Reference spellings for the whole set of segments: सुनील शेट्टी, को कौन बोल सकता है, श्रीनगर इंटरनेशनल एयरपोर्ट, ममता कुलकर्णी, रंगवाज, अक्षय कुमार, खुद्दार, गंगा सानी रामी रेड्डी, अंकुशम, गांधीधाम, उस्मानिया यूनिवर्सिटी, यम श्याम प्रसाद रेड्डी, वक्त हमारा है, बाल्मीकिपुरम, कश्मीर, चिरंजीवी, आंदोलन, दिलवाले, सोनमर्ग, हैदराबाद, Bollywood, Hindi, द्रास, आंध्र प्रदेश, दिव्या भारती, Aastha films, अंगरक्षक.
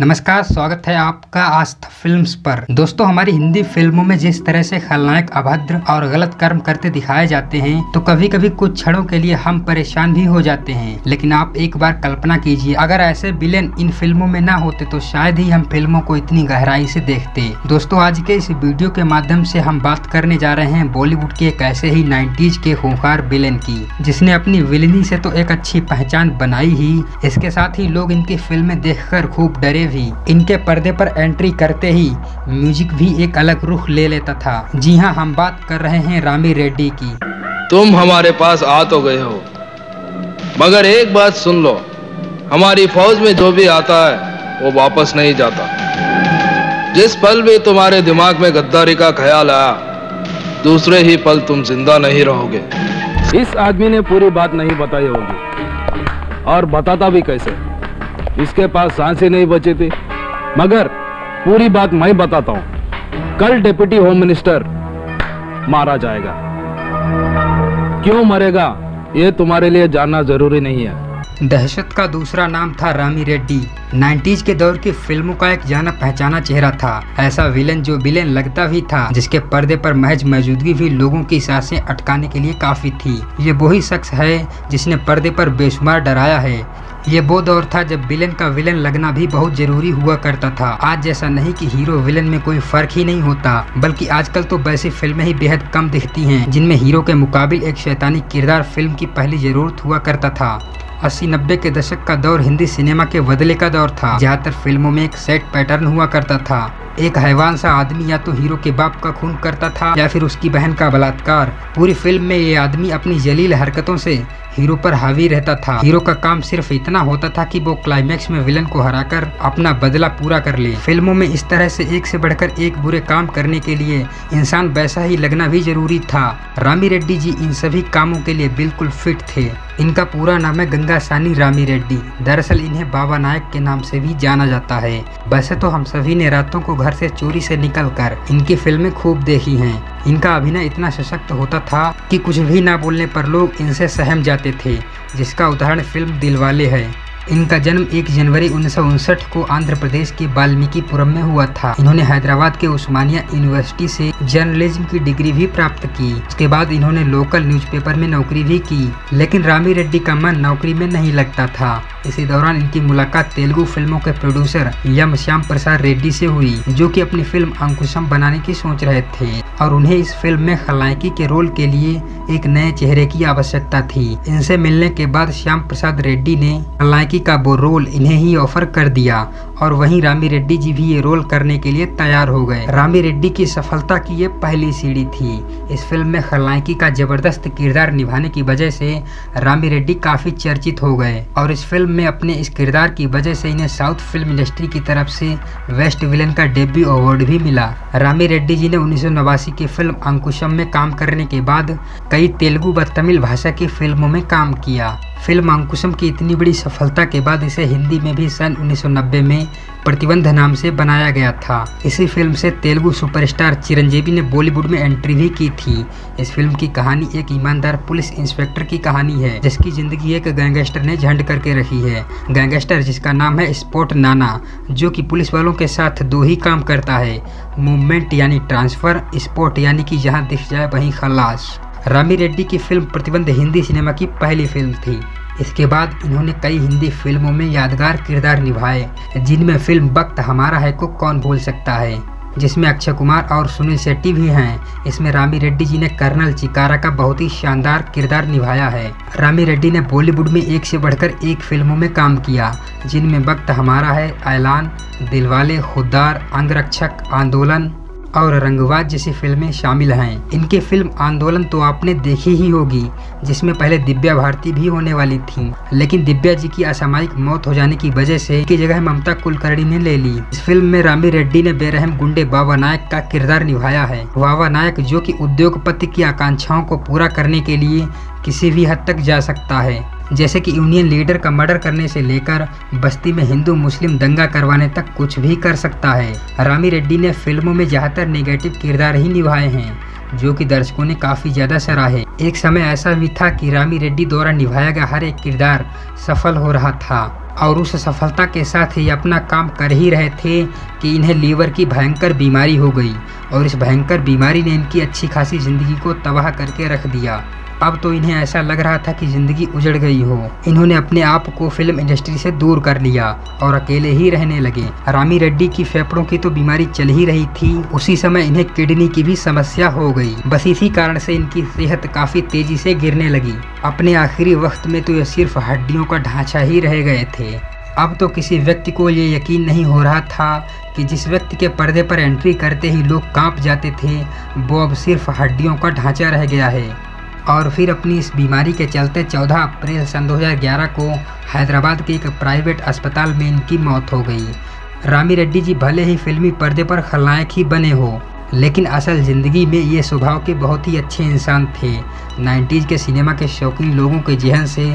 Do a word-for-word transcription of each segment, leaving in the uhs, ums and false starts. नमस्कार, स्वागत है आपका आस्था फिल्म्स पर। दोस्तों, हमारी हिंदी फिल्मों में जिस तरह से खलनायक अभद्र और गलत कर्म करते दिखाए जाते हैं तो कभी कभी कुछ क्षणों के लिए हम परेशान भी हो जाते हैं। लेकिन आप एक बार कल्पना कीजिए, अगर ऐसे विलेन इन फिल्मों में ना होते तो शायद ही हम फिल्मों को इतनी गहराई से देखते। दोस्तों, आज के इस वीडियो के माध्यम से हम बात करने जा रहे हैं बॉलीवुड के एक ऐसे ही नाइन्टीज के खूंखार विलेन की, जिसने अपनी विलेनी से तो एक अच्छी पहचान बनाई ही, इसके साथ ही लोग इनकी फिल्में देख कर खूब डरे भी। इनके पर्दे पर एंट्री करते ही म्यूजिक भी एक अलग रुख ले लेता था। जी हाँ, हम बात कर रहे हैं रामी रेड्डी की। तुम हमारे पास आ तो गए हो, मगर एक बात सुन लो, हमारी फौज में जो भी आता है वो वापस नहीं जाता। जिस पल भी तुम्हारे दिमाग में गद्दारी का ख्याल आया, दूसरे ही पल तुम जिंदा नहीं रहोगे। इस आदमी ने पूरी बात नहीं बताई होगी, और बताता भी कैसे? इसके पास सांसें नहीं बची थी। मगर पूरी बात मैं बताता हूँ, कल डिप्टी होम मिनिस्टर मारा जाएगा। क्यों मरेगा ये तुम्हारे लिए जानना जरूरी नहीं है। दहशत का दूसरा नाम था रामी रेड्डी। नाइन्टीज के दौर की फिल्मों का एक जाना पहचाना चेहरा था। ऐसा विलेन जो विलेन लगता भी था, जिसके पर्दे पर महज मौजूदगी भी लोगों की सांसें अटकाने के लिए काफी थी। ये वही शख्स है जिसने पर्दे पर बेशुमार डराया है। ये वो दौर था जब विलेन का विलेन लगना भी बहुत जरूरी हुआ करता था। आज जैसा नहीं कि हीरो विलेन में कोई फर्क ही नहीं होता, बल्कि आजकल तो वैसी फिल्में ही बेहद कम दिखती हैं जिनमें हीरो के मुकाबले एक शैतानी किरदार फिल्म की पहली जरूरत हुआ करता था। अस्सी नब्बे के दशक का दौर हिंदी सिनेमा के बदले का दौर था। ज्यादातर फिल्मों में एक सेट पैटर्न हुआ करता था। एक हैवान सा आदमी या तो हीरो के बाप का खून करता था या फिर उसकी बहन का बलात्कार। पूरी फिल्म में ये आदमी अपनी जलील हरकतों से हीरो पर हावी रहता था। हीरो का काम सिर्फ इतना होता था कि वो क्लाइमैक्स में विलन को हराकर अपना बदला पूरा कर ले। फिल्मों में इस तरह से एक से बढ़कर एक बुरे काम करने के लिए इंसान वैसा ही लगना भी जरूरी था। रामी रेड्डी जी इन सभी कामों के लिए बिल्कुल फिट थे। इनका पूरा नाम है गंगा सानी रामी रेड्डी। दरअसल इन्हें बाबा नायक के नाम से भी जाना जाता है। वैसे तो हम सभी ने रातों को घर से चोरी से निकलकर इनकी फिल्में खूब देखी हैं। इनका अभिनय इतना सशक्त होता था कि कुछ भी ना बोलने पर लोग इनसे सहम जाते थे, जिसका उदाहरण फिल्म दिलवाले है। इनका जन्म एक जनवरी उन्नीस सौ उनसठ को आंध्र प्रदेश के बाल्मीकिपुरम में हुआ था। इन्होंने हैदराबाद के उस्मानिया यूनिवर्सिटी से जर्नलिज्म की डिग्री भी प्राप्त की। उसके बाद इन्होंने लोकल न्यूज़पेपर में नौकरी भी की, लेकिन रामी रेड्डी का मन नौकरी में नहीं लगता था। इसी दौरान इनकी मुलाकात तेलुगु फिल्मों के प्रोड्यूसर यम श्याम प्रसाद रेड्डी से हुई, जो कि अपनी फिल्म अंकुशम बनाने की सोच रहे थे और उन्हें इस फिल्म में खलनायकी के रोल के लिए एक नए चेहरे की आवश्यकता थी। इनसे मिलने के बाद श्याम प्रसाद रेड्डी ने खलनायकी का वो रोल इन्हें ही ऑफर कर दिया और वहीं रामी रेड्डी जी भी ये रोल करने के लिए तैयार हो गए। रामी रेड्डी की सफलता की ये पहली सीढ़ी थी। इस फिल्म में खलनायकी का जबरदस्त किरदार निभाने की वजह से रामी रेड्डी काफी चर्चित हो गए और इस फिल्म में अपने इस किरदार की वजह से इन्हें साउथ फिल्म इंडस्ट्री की तरफ से वेस्ट विलेन का डेब्यू अवार्ड भी मिला। रामी रेड्डी जी ने उन्नीस सौ नवासी की फिल्म अंकुशम में काम करने के बाद कई तेलुगु व तमिल भाषा की फिल्मों में काम किया। फिल्म अंकुशम की इतनी बड़ी सफलता के बाद इसे हिंदी में भी सन उन्नीस सौ नब्बे में प्रतिबंध नाम से बनाया गया था। इसी फिल्म से तेलुगु सुपरस्टार चिरंजीवी ने बॉलीवुड में एंट्री भी की थी। इस फिल्म की कहानी एक ईमानदार पुलिस इंस्पेक्टर की कहानी है, जिसकी जिंदगी एक गैंगस्टर ने झंड करके रखी है। गैंगस्टर जिसका नाम है स्पोर्ट नाना, जो कि पुलिस वालों के साथ दो ही काम करता है, मूवमेंट यानी ट्रांसफर, स्पोर्ट यानी कि जहाँ दिख जाए वहीं खलास। रामी रेड्डी की फिल्म प्रतिबंध हिंदी सिनेमा की पहली फिल्म थी। इसके बाद इन्होंने कई हिंदी फिल्मों में यादगार किरदार निभाए, जिनमें फिल्म वक्त हमारा है, को कौन बोल सकता है, जिसमें अक्षय कुमार और सुनील शेट्टी भी हैं। इसमें रामी रेड्डी जी ने कर्नल चिकारा का बहुत ही शानदार किरदार निभाया है। रामी रेड्डी ने बॉलीवुड में एक से बढ़कर एक फिल्मों में काम किया, जिनमें वक्त हमारा है, ऐलान, दिलवाले, खुद्दार, अंगरक्षक, आंदोलन और रंगवाज जैसी फिल्में शामिल हैं। इनकी फिल्म आंदोलन तो आपने देखी ही होगी, जिसमें पहले दिव्या भारती भी होने वाली थी, लेकिन दिव्या जी की असामयिक मौत हो जाने की वजह से इसकी जगह ममता कुलकर्णी ने ले ली। इस फिल्म में रामी रेड्डी ने बेरहम गुंडे बाबा नायक का किरदार निभाया है। बाबा नायक जो कि उद्योगपति की आकांक्षाओं को पूरा करने के लिए किसी भी हद तक जा सकता है, जैसे कि यूनियन लीडर का मर्डर करने से लेकर बस्ती में हिंदू मुस्लिम दंगा करवाने तक कुछ भी कर सकता है। रामी रेड्डी ने फिल्मों में ज़्यादातर नेगेटिव किरदार ही निभाए हैं, जो कि दर्शकों ने काफ़ी ज़्यादा सराहे। एक समय ऐसा भी था कि रामी रेड्डी द्वारा निभाया गया हर एक किरदार सफल हो रहा था। और उस सफलता के साथ ही अपना काम कर ही रहे थे कि इन्हें लीवर की भयंकर बीमारी हो गई और इस भयंकर बीमारी ने इनकी अच्छी खासी ज़िंदगी को तबाह करके रख दिया। अब तो इन्हें ऐसा लग रहा था कि ज़िंदगी उजड़ गई हो। इन्होंने अपने आप को फिल्म इंडस्ट्री से दूर कर लिया और अकेले ही रहने लगे। रामी रेड्डी की फेफड़ों की तो बीमारी चल ही रही थी, उसी समय इन्हें किडनी की भी समस्या हो गई। बस इसी कारण से इनकी सेहत काफ़ी तेज़ी से गिरने लगी। अपने आखिरी वक्त में तो ये सिर्फ हड्डियों का ढांचा ही रह गए थे। अब तो किसी व्यक्ति को ये यकीन नहीं हो रहा था कि जिस व्यक्ति के पर्दे पर एंट्री करते ही लोग काँप जाते थे, वो अब सिर्फ हड्डियों का ढांचा रह गया है। और फिर अपनी इस बीमारी के चलते चौदह अप्रैल सन दो हज़ार ग्यारह को हैदराबाद के एक प्राइवेट अस्पताल में इनकी मौत हो गई। रामी रेड्डी जी भले ही फिल्मी पर्दे पर खलनायक ही बने हो, लेकिन असल ज़िंदगी में ये स्वभाव के बहुत ही अच्छे इंसान थे। नाइन्टीज़ के सिनेमा के शौकीन लोगों के जहन से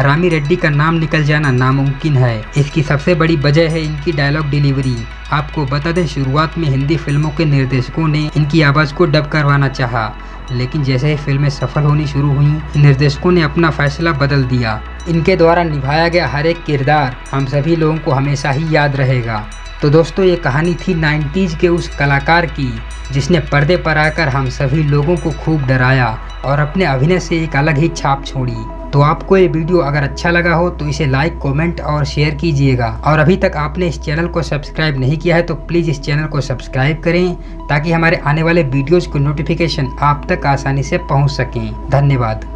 रामी रेड्डी का नाम निकल जाना नामुमकिन है। इसकी सबसे बड़ी वजह है इनकी डायलॉग डिलीवरी। आपको बता दें, शुरुआत में हिंदी फिल्मों के निर्देशकों ने इनकी आवाज़ को डब करवाना चाहा, लेकिन जैसे ही फिल्में सफल होनी शुरू हुई, निर्देशकों ने अपना फैसला बदल दिया। इनके द्वारा निभाया गया हर एक किरदार हम सभी लोगों को हमेशा ही याद रहेगा। तो दोस्तों, ये कहानी थी नाइन्टीज़ के उस कलाकार की जिसने पर्दे पर आकर हम सभी लोगों को खूब डराया और अपने अभिनय से एक अलग ही छाप छोड़ी। तो आपको ये वीडियो अगर अच्छा लगा हो तो इसे लाइक, कमेंट और शेयर कीजिएगा। और अभी तक आपने इस चैनल को सब्सक्राइब नहीं किया है तो प्लीज़ इस चैनल को सब्सक्राइब करें ताकि हमारे आने वाले वीडियोज़ को नोटिफिकेशन आप तक आसानी से पहुंच सकें। धन्यवाद।